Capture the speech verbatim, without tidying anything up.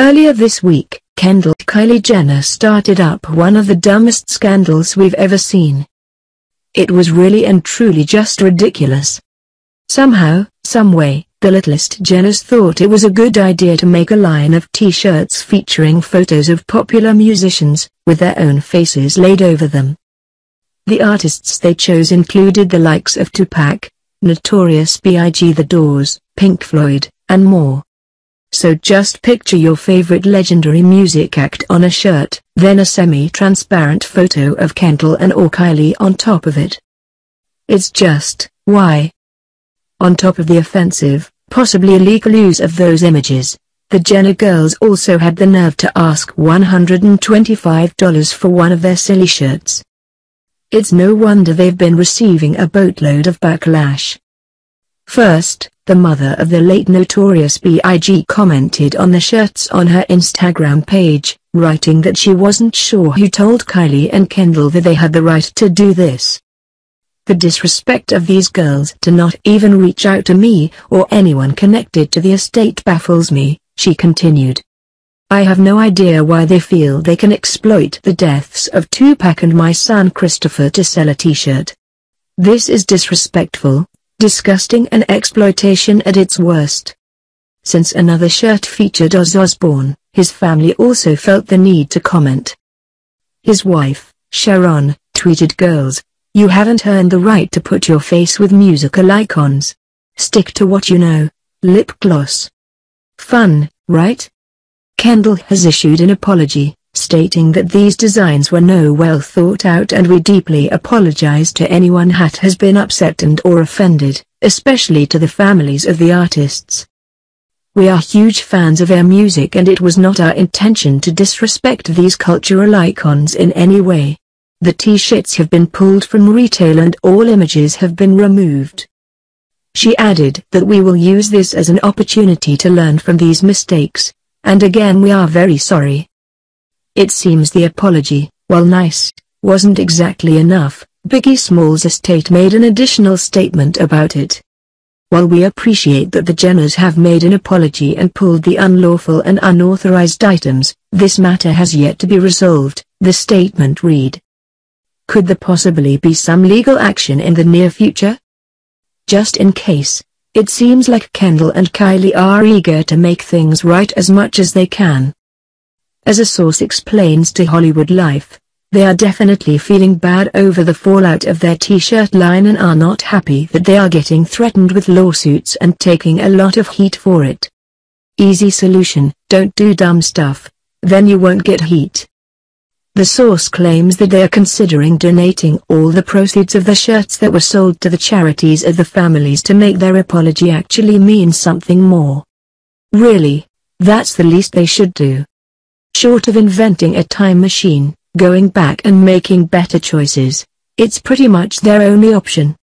Earlier this week, Kendall Kylie Jenner started up one of the dumbest scandals we've ever seen. It was really and truly just ridiculous. Somehow, someway, the littlest Jenners thought it was a good idea to make a line of t-shirts featuring photos of popular musicians, with their own faces laid over them. The artists they chose included the likes of Tupac, Notorious B I G The Doors, Pink Floyd, and more. So just picture your favorite legendary music act on a shirt, then a semi-transparent photo of Kendall and or Kylie on top of it. It's just, why? On top of the offensive, possibly illegal use of those images, the Jenner girls also had the nerve to ask one hundred twenty-five dollars for one of their silly shirts. It's no wonder they've been receiving a boatload of backlash. First, the mother of the late Notorious B I G commented on the shirts on her Instagram page, writing that she wasn't sure who told Kylie and Kendall that they had the right to do this. The disrespect of these girls to not even reach out to me or anyone connected to the estate baffles me, she continued. I have no idea why they feel they can exploit the deaths of Tupac and my son Christopher to sell a t-shirt. This is disrespectful, disgusting and exploitation at its worst. Since another shirt featured Ozzy Osbourne, his family also felt the need to comment. His wife, Sharon, tweeted, "Girls, you haven't earned the right to put your face with musical icons. Stick to what you know, lip gloss." Fun, right? Kendall has issued an apology, stating that these designs were no well thought out and we deeply apologize to anyone that has been upset and or offended, especially to the families of the artists. We are huge fans of their music and it was not our intention to disrespect these cultural icons in any way. The t-shirts have been pulled from retail and all images have been removed. She added that we will use this as an opportunity to learn from these mistakes, and again we are very sorry. It seems the apology, while nice, wasn't exactly enough. Biggie Smalls' estate made an additional statement about it. While we appreciate that the Jenners have made an apology and pulled the unlawful and unauthorized items, this matter has yet to be resolved, the statement read. Could there possibly be some legal action in the near future? Just in case, it seems like Kendall and Kylie are eager to make things right as much as they can. As a source explains to Hollywood Life, they are definitely feeling bad over the fallout of their t-shirt line and are not happy that they are getting threatened with lawsuits and taking a lot of heat for it. Easy solution, don't do dumb stuff, then you won't get heat. The source claims that they are considering donating all the proceeds of the shirts that were sold to the charities of the families to make their apology actually mean something more. Really, that's the least they should do. Short of inventing a time machine, going back and making better choices, it's pretty much their only option.